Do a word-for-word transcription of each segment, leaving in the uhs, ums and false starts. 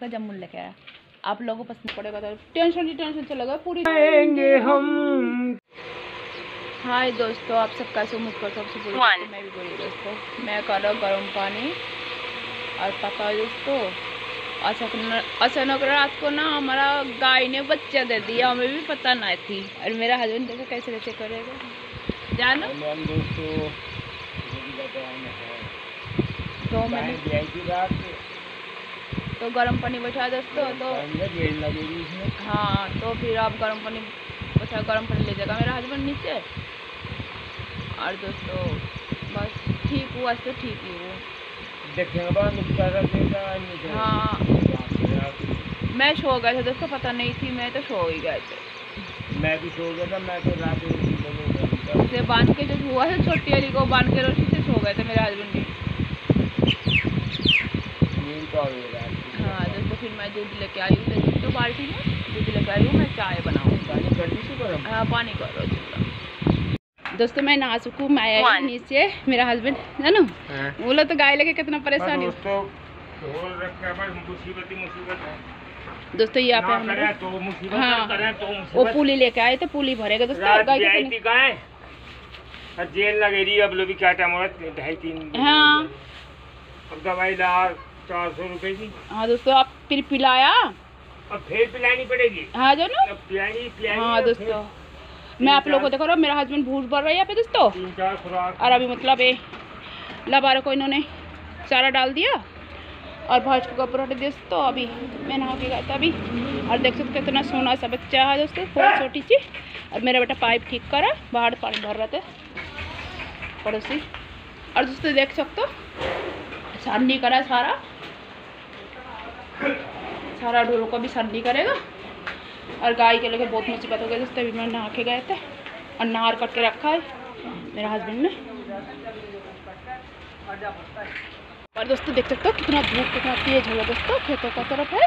का जामुन लेके आया। आप लोगों को पसंद पड़ेगा तो टेंशन ही टेंशन चलेगा पूरी हम। हाय दोस्तों, आप सबका मुझ पर सबसे बोल मैं भी बोली दोस्तों, मैं कर रहा हूँ गर्म पानी। और पता है दोस्तों, अचानक अचानक रात को ना हमारा गाय ने बच्चा दे दिया, हमें भी पता नहीं थी। और मेरा हस्बैंड देखो कैसे कैसे करेगा जानो दोस्तों। तो मैंने तो गर्म पानी बैठा दोस्तों, तो हाँ तो फिर आप गर्म पानी बैठा, गर्म पानी ले जाएगा मेरा हस्बैंड नीचे। और दोस्तों बस ठीक हुआ तो ठीक ही हुआ। हाँ मैं सो गया था दोस्तों, पता नहीं थी, मैं तो सो ही गया था। मैं भी सो गया था, मैं तो रात से बांध के जो हुआ था छोटी वाली को बांध के रोटी से सो गए थे मेरे हस्बैंड भी। हाँ दोस्तों, फिर मैं दूध लेके आई हूँ तो बाल्टी में दूध लेके आई हूँ, मैं चाय बनाऊँ। हाँ पानी करो दोस्तों, मैं ना सकूँ, मैं आई नीचे, मेरा हस्बैंड जानू वो लोग तो गाय लेके कितना परेशान है दोस्तों। यहाँ पे हमारे तो हाँ तो वो पुली लेके आए तो पुली भरेगा दोस्तों गाय। जेल लगे रही अब लोग क्या टाइम हो रहा, ढाई तीन। हाँ अब दवाई दार चार सौ रुपए की। हाँ दोस्तों, आप फिर पिलाया, अब फिर पिलानी पड़ेगी। हाँ जो ना पिलानी। हाँ दोस्तों, मैं आप लोगों को देखो रहा हूँ, मेरा हस्बैंड भूस भर रहा है यहाँ पे दोस्तों। और अभी मतलब ये लबारा को इन्होंने चारा डाल दिया और भैंस को कपड़ा हटा दिया दोस्तों। अभी मैं नहा के गया था अभी, और देख सकते कितना सोना सा बच्चा है दोस्तों, बहुत छोटी सी। और मेरा बेटा पाइप ठीक करा, बाहर पानी भर रहे थे पड़ोसी। और दोस्तों देख सकते सानी करा, सारा सारा ढोरों का भी सानी करेगा। और गाय के लेके बहुत मुसीबत हो गई दोस्तों। अभी मैं नहा के गए थे और नहार कट के रखा है मेरा हस्बैंड ने। और दोस्तों देख सकते हो कितना धूप कितना तेज हो रहा है दोस्तों, खेतों का तरफ है।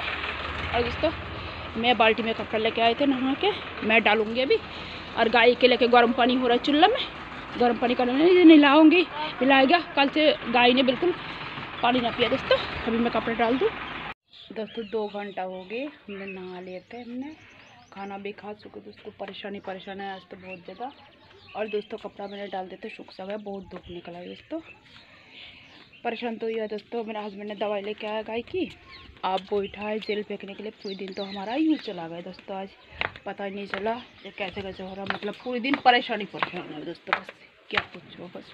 और दोस्तों मैं बाल्टी में कपड़ा लेके आए थे नहा के, मैं डालूंगी अभी। और गाय के लेके गर्म पानी हो रहा है चूल्हा में, गर्म पानी करने नहीं नहलाऊँगी, नहलाएगा कल से। गाय ने बिल्कुल पानी ना पिया दोस्तों। अभी मैं कपड़ा डाल दूँ दोस्तों। दो घंटा हो गए हमने नहा लिए थे, हमने खाना भी खा चुके दोस्तों। परेशानी परेशान है आज तो बहुत ज़्यादा। और दोस्तों कपड़ा मैंने डाल देते सूख सा गया, बहुत धूप निकला है दोस्तों। परेशान तो यह दोस्तों, मेरे हस्बैंड ने दवाई लेके आया गाय की, आप वो उठाए जेल फेंकने के लिए। पूरे दिन तो हमारा यूँ चला गया दोस्तों, आज पता ही नहीं चला ये कैसे कैसे हो रहा। मतलब पूरे दिन परेशानी परेशान है दोस्तों, बस क्या पूछो बस।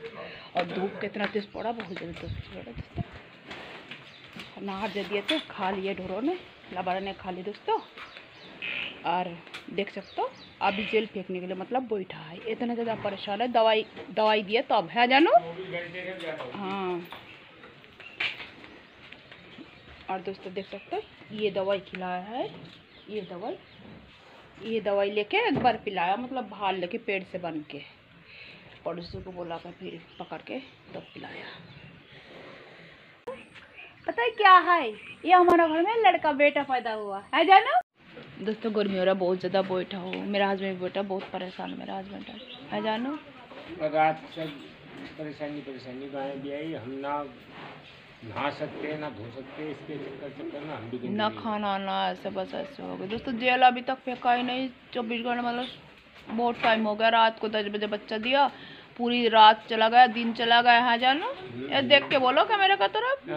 और धूप कितना तेज पड़ा, बहुत ज़्यादा पड़ा दोस्तों। नहा दे दिए थे, खा लिए ढोरों ने, लबारा ने खा लिए दोस्तों। और देख सकते हो अभी जेल फेंकने के लिए मतलब बैठा है, इतना ज़्यादा परेशान है। दवाई दवाई दिया तो अब है जानो। हाँ और दोस्तों देख सकते हो ये दवाई खिलाया है, ये दवाई ये दवाई लेके एक बार पिलाया, मतलब भाल लेके पेड़ से बन के पड़ोसियों को बोला कर फिर पकड़ के तब तो पिलाया। पता है क्या है, ये हमारा घर में लड़का बेटा पैदा हुआ है जानो दोस्तों। गर्मी हो रहा बहुत ज़्यादा, बैठा हो मेरा हस्बैंड बेटा बहुत परेशान है, मेरा हस्बैंड है जानो। रात सब परेशानी परेशानी भी आई, हम ना नहा सकते ना धो सकते, इसके चक्कर चक्कर ना हम भी ना खाना ना ऐसे बस ऐसे हो गए दोस्तों। जेल अभी तक फेंका ही नहीं चौबीस घंटे, मतलब बहुत टाइम हो गया। रात को दस बजे बच्चा दिया, पूरी रात चला गया, दिन चला गया है जानो। ये देख के बोलो कैमरे का तरफ।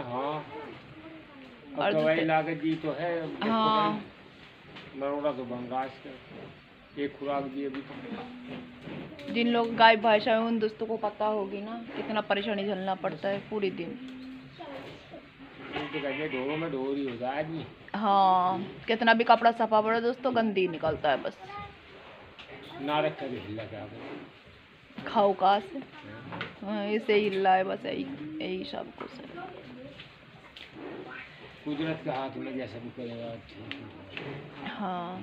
और तो है हाँ मरोड़ा तो बंगाल एक खुराक दी अभी। जिन लोग गाय भैंस है उन दोस्तों को पता होगी ना कितना परेशानी झेलना पड़ता है पूरे दिन। ढोरों में ढोर ही होता है। हाँ कितना भी कपड़ा सफा पड़े दोस्तों गंदी निकलता है बस। ना रखा खाओ का से ऐसे ही लाए बस, यही यही सब कुछ है कुदरत के हाथ में, जैसा भी करेगा। हाँ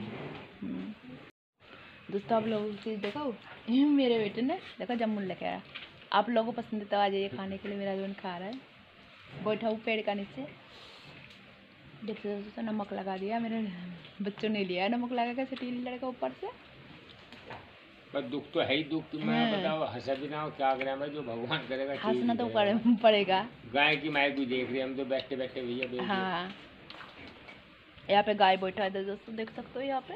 दोस्तों आप लोगों को देखा मेरे बेटे ने देखा जामुन लेके आया। आप लोगों को पसंद है तो आ जाइए खाने के लिए। मेरा हस्बैंड खा रहा है, बैठा हूँ पेड़ का नीचे। देखते दोस्तों नमक लगा दिया, मेरे बच्चों ने लिया नमक लगा के सटील लड़का ऊपर से। पर दुख तो है ही, दुख मैं बताओ हंसा भी ना हो क्या करें भाई, जो भगवान करेगा। हंसना तो पड़ेगा, गाय की माई को देख रहे हम तो बैठते बैठते भैया। हाँ यहाँ पे गाय बैठा है दोस्तों, देख सकते हो यहाँ पे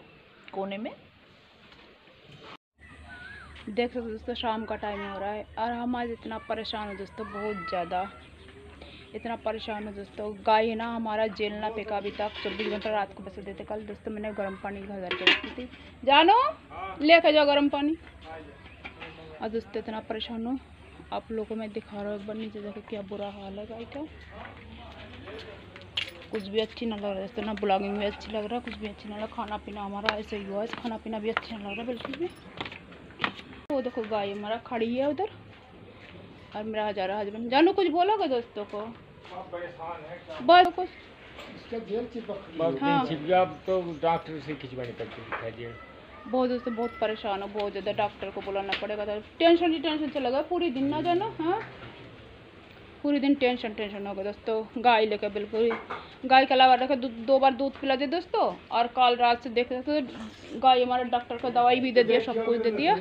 कोने में, देख सकते हो दोस्तों। शाम का टाइम हो रहा है और हम आज इतना परेशान हो दोस्तों, बहुत ज़्यादा इतना परेशान हो दोस्तों। गाय है ना हमारा जेल ना फेंका अभी तक, चौबीस घंटा रात को बस देते। कल दोस्तों मैंने गर्म पानी घर के रखी थी, जानो लेकर जाओ गर्म पानी। और दोस्तों इतना परेशान हो, आप लोगों को मैं दिखा रहा हूँ एक बार नीचे जाकर क्या बुरा हाल है गाय का। कुछ भी अच्छी ना लग रहा है दोस्तों, ना ब्लॉगिंग भी अच्छी लग रहा है, कुछ भी अच्छी ना लग रहा। खाना पीना हमारा ऐसे ही हुआ, खाना पीना भी अच्छा नहीं लग रहा बिल्कुल भी। वो देखो गाय हमारा खड़ी है उधर, और मेरा हजारा हस्बैंड। जानू कुछ बोलोगे दोस्तों को? बस कुछ तो डॉक्टर से खिंचवानी पड़ती है। बहुत दोस्तों बहुत परेशान हो, बहुत ज़्यादा डॉक्टर को बुलाना पड़ेगा। टेंशन ही टेंशन चलेगा पूरे दिन ना जानो, हाँ पूरे दिन टेंशन टेंशन होगा दोस्तों। गाय लेकर बिल्कुल, गाय के अलावा रखा दो बार दूध पिला दे दोस्तों। और कल रात से देख सकते हो गाय हमारा डॉक्टर को दवाई भी दे दिया, सब कुछ दे दिया,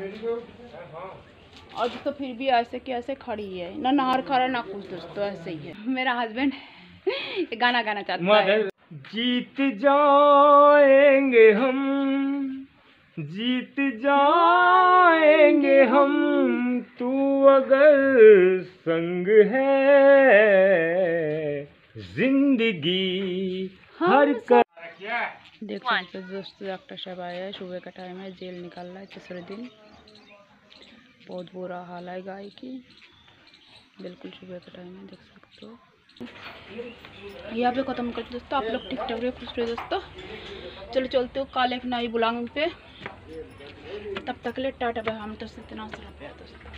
और दोस्तों फिर भी ऐसे के ऐसे खड़ी है, ना नहार खा रहा ना कुछ दोस्तों, ऐसे ही है। मेरा हस्बैंड गाना गाना चाहता है। जीत जाएंगे हम, जीत जाएंगे हम, तू अगर संग है जिंदगी हर कर। देख सकते दोस्तों डॉक्टर साहब आया है, सुबह का टाइम है, जेल निकाल रहा है तीसरे दिन। बहुत बुरा हाल है गाय की, बिल्कुल सुबह का टाइम है, देख सकते हो। यहाँ पे ख़त्म करते दोस्तों, आप लोग ठीक ठाक रहे, खुश रहे दोस्तों। चलो चलते हो, कल एक नई बुलाऊंगी पे, तब तक के लिए टाटा बाय। हम तो इतना सर पे दोस्तों।